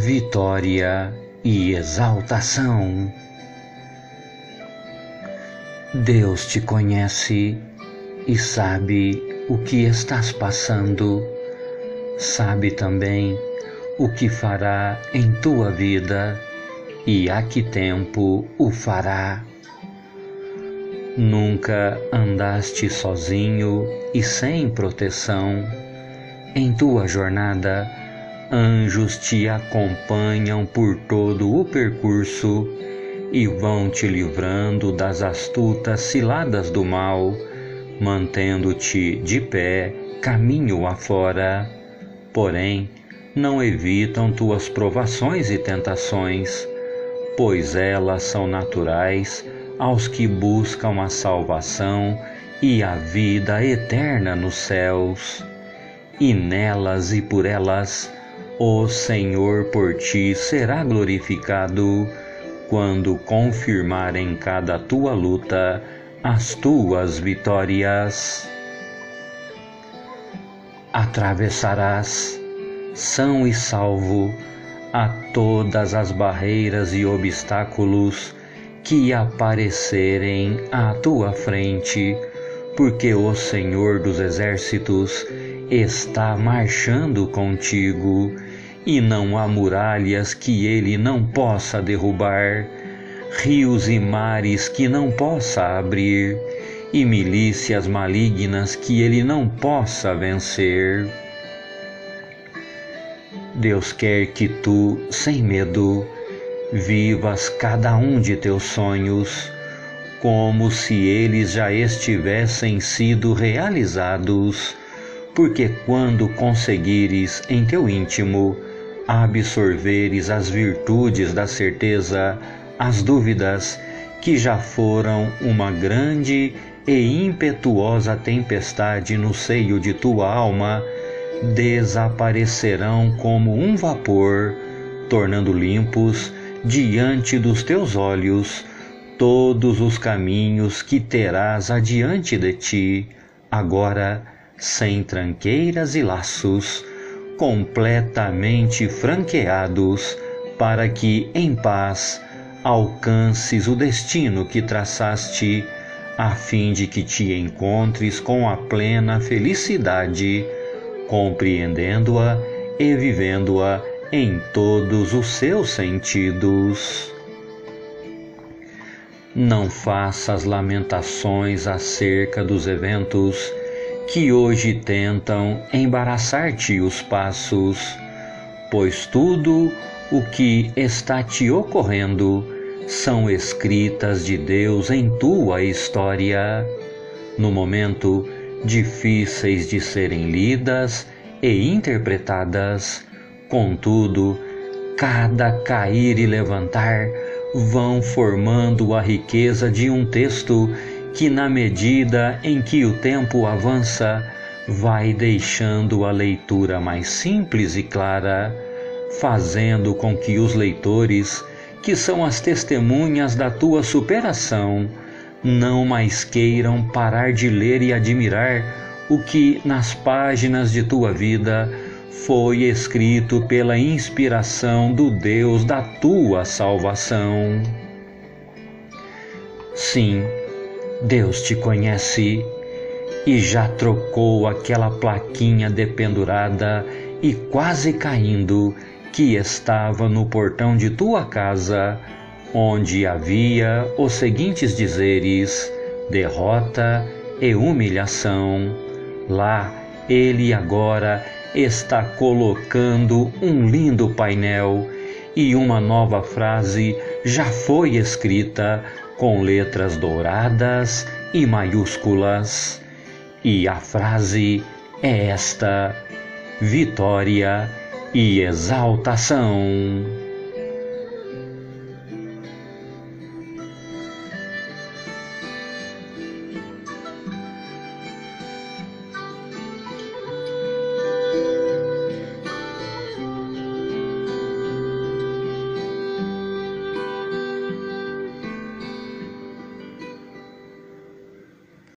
vitória e exaltação. Deus te conhece e sabe o que estás passando, sabe também o que fará em tua vida e a que tempo o fará. Nunca andaste sozinho e sem proteção. Em tua jornada, anjos te acompanham por todo o percurso e vão te livrando das astutas ciladas do mal, mantendo-te de pé caminho afora. Porém, não evitam tuas provações e tentações, pois elas são naturais aos que buscam a salvação e a vida eterna nos céus. E nelas e por elas, o Senhor por ti será glorificado, quando confirmar em cada tua luta as tuas vitórias. Atravessarás, são e salvo, a todas as barreiras e obstáculos que aparecerem à tua frente, porque o Senhor dos Exércitos está marchando contigo, e não há muralhas que ele não possa derrubar, rios e mares que não possa abrir, e milícias malignas que ele não possa vencer. Deus quer que tu, sem medo, vivas cada um de teus sonhos, como se eles já estivessem sido realizados, porque quando conseguires em teu íntimo absorveres as virtudes da certeza, as dúvidas, que já foram uma grande e impetuosa tempestade no seio de tua alma, desaparecerão como um vapor, tornando limpos diante dos teus olhos todos os caminhos que terás adiante de ti, agora sem tranqueiras e laços, completamente franqueados, para que em paz alcances o destino que traçaste, a fim de que te encontres com a plena felicidade, compreendendo-a e vivendo-a em todos os seus sentidos. Não faças lamentações acerca dos eventos que hoje tentam embaraçar-te os passos, pois tudo o que está te ocorrendo são escritas de Deus em tua história. No momento, difíceis de serem lidas e interpretadas, contudo, cada cair e levantar vão formando a riqueza de um texto que, na medida em que o tempo avança, vai deixando a leitura mais simples e clara, fazendo com que os leitores, que são as testemunhas da tua superação, não mais queiram parar de ler e admirar o que, nas páginas de tua vida, foi escrito pela inspiração do Deus da tua salvação. Sim, Deus te conhece e já trocou aquela plaquinha dependurada e quase caindo que estava no portão de tua casa, onde havia os seguintes dizeres: derrota e humilhação. Lá, ele agora está colocando um lindo painel, e uma nova frase já foi escrita com letras douradas e maiúsculas. E a frase é esta: vitória e exaltação.